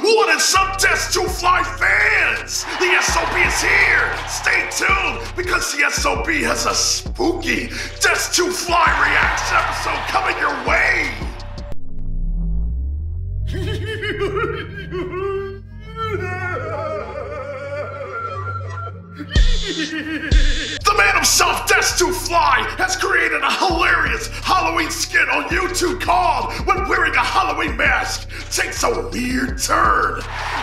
What is up, Dez2Fly fans? The SOB is here! Stay tuned, because the SOB has a spooky Dez2Fly Reacts episode coming your way! The man himself, Dez2Fly, has created a hilarious Halloween skit on YouTube called When Wearing a Halloween Mask Takes a Weird Turn.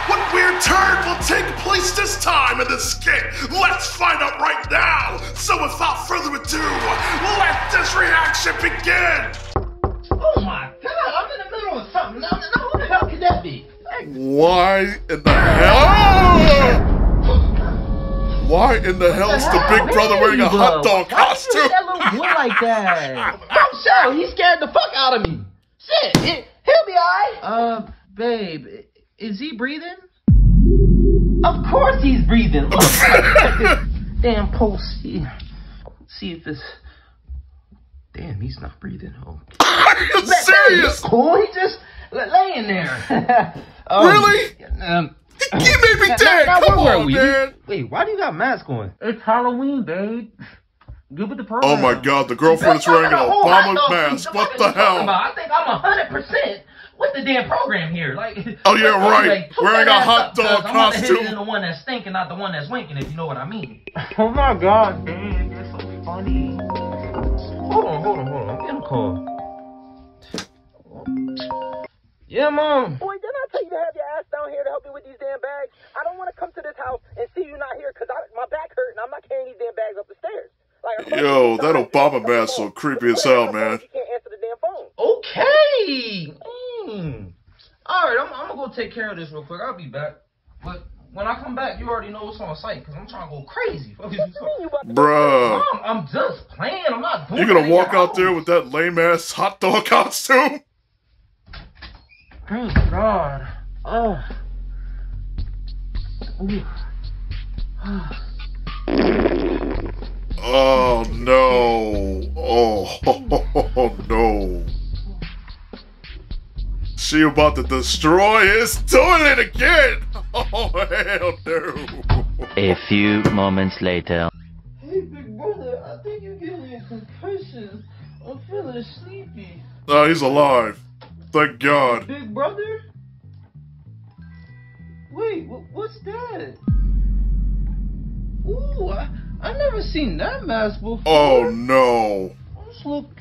What weird turn will take place this time in this skit? Let's find out right now. So without further ado, let this reaction begin. Oh my God, I'm in the middle of something. Now, who the hell could that be? Why in the hell? Why in the hell's the big brother wearing a hot dog costume? Why you do that little boy like that? I'm sure he scared the fuck out of me. Shit, he'll be alright. Babe, is he breathing? Of course he's breathing. Look, check this damn pulse. See if this. Damn, he's not breathing. Oh. Are you serious? Cool. He just laying there. Really? You made me dead! Come on, man! Wait, why do you got a mask on? It's Halloween, babe. Give it the program. Oh my God, the girlfriend is wearing an Obama mask. What the hell? I think I'm 100% with the damn program here. Like, oh yeah, right. Wearing a hot dog costume. I'm not the one that's stinking, not the one that's winking, if you know what I mean. Oh my God, man, that's so funny. Hold on. Get him called. Yeah, Mom. Boy, did I tell you to have your ass down here to help me with these damn bags? I don't want to come to this house and see you not here because my back hurt and I'm not carrying these damn bags up the stairs. Like, yo, that Obama mask so creepy as hell, man. You can't answer the damn phone. Okay. All right, I'm going to go take care of this real quick. I'll be back. But when I come back, you already know what's on site because I'm trying to go crazy. What you mean, bruh. Mom, I'm just playing. I'm not doing. You're going to walk out there with that lame-ass hot dog costume? Thank God. Oh. Oh no. Oh no. She about to destroy his toilet again. Oh hell no. A few moments later. Hey big brother, I think you're getting a concussion. I'm feeling sleepy. Oh, he's alive. Thank God. Big brother? Wait, what's that? Ooh, I never seen that mask before. Oh no. Let's look.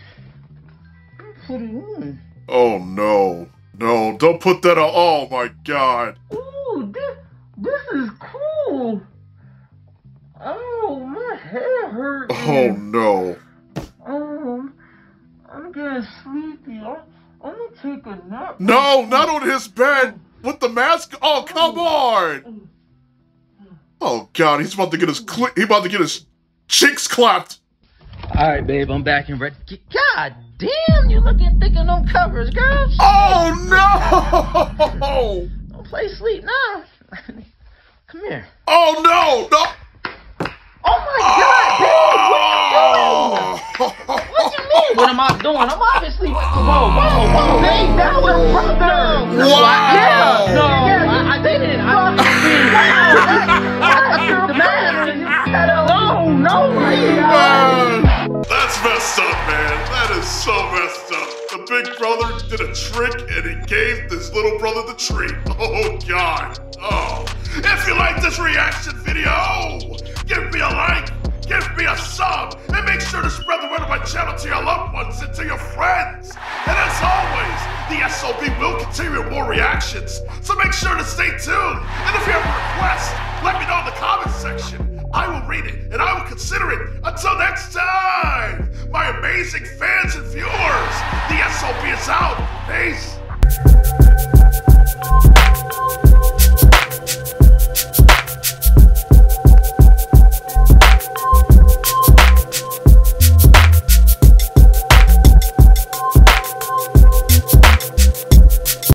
Put it on. Oh no. No, don't put that on. Oh my God. Ooh, this is cool. Oh, my head hurts. Oh no. I'm getting sleepy. I'm gonna take a nap. No, not on his bed with the mask. Oh, come on! Oh God, he's about to get his cheeks clapped. All right, babe, I'm back and ready. God damn, you looking thick in them covers, girl. Oh no! Don't play sleep now. Come here. Oh no, no! Oh my God, babe, what are you doing? What do you mean? What am I doing? I'm obviously. Whoa, babe, that was brother. Wow. Yeah, no, I didn't. No, that's messed up, man. That is so messed up. The big brother did a trick and he gave this little brother the treat. Oh God. Oh. If you like this reaction video, give me a like, give me a sub, and make sure to spread the word of my channel to your loved ones and to your friends. And as always, the SOB will continue with more reactions, so make sure to stay tuned. And if you have a request, let me know in the comments section. I will read it, and I will consider it. Until next time, my amazing fans and viewers, the SOB is out. Peace.